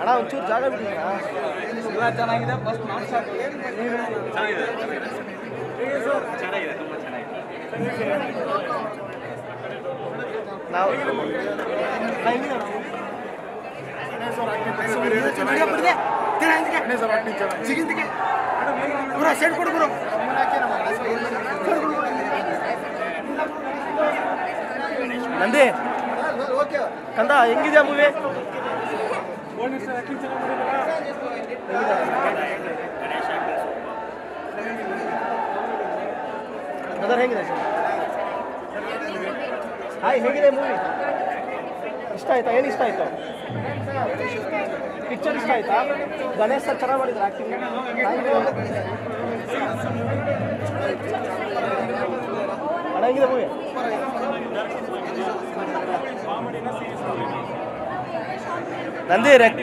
ಅಣ್ಣ ಒಂಚೂರು ಜಾಗ ಬಿಟ್ಟಿದ್ದೀರಾ? ಎಲ್ಲ ಚೆನ್ನಾಗಿದೆ. ಫಸ್ಟ್ ನಾನು ಚೆನ್ನಾಗಿದೆ. ಚೆನ್ನಾಗಿದೆ, ತುಂಬ ಚೆನ್ನಾಗಿದೆ. ನಾವು ಸೈಡ್ ಕೊಡ್ಬರು ನಂದಿ ಕಂದ ಹೆಂಗಿದೆಯಾ ಮೂವಿ? ಅದರ ಹೇಗಿದೆ ಸರ್? ಹಾಯ್, ಹೇಗಿದೆ ಮೂವಿ? ಇಷ್ಟ ಆಯ್ತಾ? ಏನು ಇಷ್ಟ ಆಯಿತು? ಪಿಕ್ಚರ್ ಇಷ್ಟ ಆಯಿತಾ? ಗಣೇಶ್ ಸರ್ ಚೆನ್ನಾಗಿ ಮಾಡಿದ್ರು ಆ್ಯಕ್ಟಿಂಗ್. ಚೆನ್ನಾಗಿದೆ ಮೂವಿ. ನಂದಿ ನಂದಿ ಸೂಪರ್ ನೋಡಿರ್ಲಿಲ್ಲ. ಕಾಮಿಡಿ ಅಂದ್ರೆ very happy,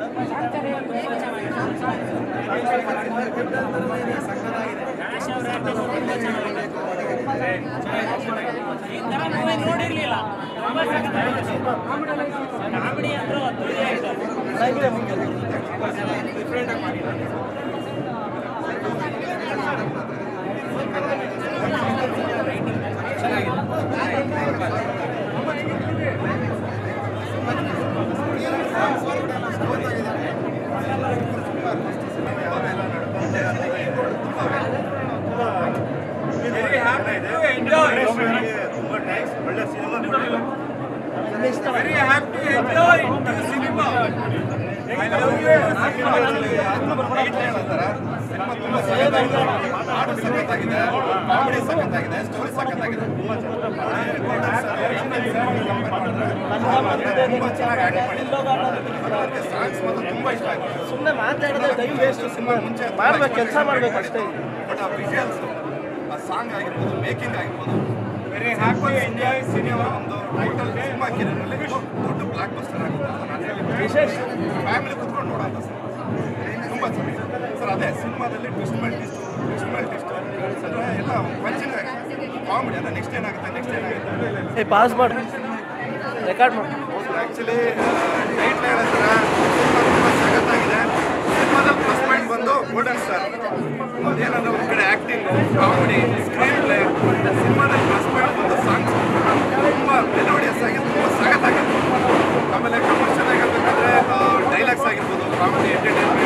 enjoy into the cinema. I love you. Cinema ತುಂಬಾ ಸಕ್ಕತ್ತಾಗಿದೆ. ಆಟ ಸಕ್ಕತ್ತಾಗಿದೆ, ಕಾಮಿಡಿ ಸಕ್ಕತ್ತಾಗಿದೆ, ಸ್ಟೋರಿ ಸಕ್ಕತ್ತಾಗಿದೆ. ತುಂಬಾ ಚೆನ್ನಾಗಿ ಸಾಂಗ್ಸ್ ಮಾತ್ರ ತುಂಬಾ ಇಷ್ಟ ಆಗಿದೆ. ಸುಮ್ಮನೆ ಮಾತಾಡೋದು ಟೈಮ್ ವೇಸ್ಟ್. ಸಿನಿಮಾ ಮುಂಚೆ ಮಾಡಬೇಕು, ಕೆಲಸ ಮಾಡಬೇಕು ಅಷ್ಟೇ. ಬಟ್ ಆ ವಿಜುವಲ್ಸ್, ಆ ಸಾಂಗ್ ಆಗಿರ್ಬೋದು, ಮೇಕಿಂಗ್ ಆಗಿರ್ಬೋದು, ವೆರಿ ಹ್ಯಾಪಿ ಎಂಜಾಯ್ ಸಿನಿಮಾ. ಒಂದು ಟೈಟಲ್ ಸಿನಿಮಾ ಕಿರಣಲ್ಲಿ ದೊಡ್ಡ ಬ್ಲಾಕ್ ಬಸ್ಟರ್ ಆಗುತ್ತೆ. ನಾನು ವಿಶೇಷ ಫ್ಯಾಮಿಲಿ ಕುತ್ಕೊಂಡು ನೋಡೋಂಥ ಸಿನಿಮಾ ತುಂಬ ಚೆನ್ನಾಗಿದೆ ಸರ್. ಅದೇ ಸಿನಿಮಾದಲ್ಲಿ ಟ್ವಿಸ್ಟ್ ಮೇಲೆ ಟ್ವಿಸ್ಟ್ ಅಂದರೆ ಎಲ್ಲ ಫಂಕ್ಷನ್ ಆಗಿದೆ, ಕಾಮಿಡಿ ಅಲ್ಲ. ನೆಕ್ಸ್ಟ್ ಏನಾಗುತ್ತೆ ಪಾಸ್ ಮಾಡಿ ರೆಕಾರ್ಡ್ ಮಾಡಿ. ಆ್ಯಕ್ಚುಲಿ ಟೈಟ್ಲ್ ಹೇಳಿದ್ರೆ ಸಿನಿಮಾ ತುಂಬ ಸಖತ್ತಾಗಿದೆ. ಸಿನಿಮಾದಲ್ಲಿ ಪ್ಲಸ್ ಪಾಯಿಂಟ್ ಬಂದು ಗೋಲ್ಡನ್ ಸ್ಟಾರ್. ಅದೇನಾದರೂ ಒಂದು ಕಡೆ ಆ್ಯಕ್ಟಿಂಗ್, ಕಾಮಿಡಿ, ಸ್ಕ್ರೀನ್ ಪ್ಲೇ. ಸಿನಿಮಾದಲ್ಲಿ ಪ್ಲಸ್ ಪಾಯಿಂಟ್ ಬಂದು ಸಾಂಗ್ಸ್ ತುಂಬ ಮೆಲೋಡಿಯಸ್ ಆಗಿದೆ, ತುಂಬ ಸಖತ್ತಾಗಿರ್ಬೋದು. ಆಮೇಲೆ ಕಮರ್ಷಿಯಲ್ ಆಗಿರ್ತಕ್ಕಂಥ ಡೈಲಾಗ್ಸ್ ಆಗಿರ್ಬೋದು, ಕಾಮಿಡಿ, ಎಂಟರ್ಟೈನ್ಮೆಂಟ್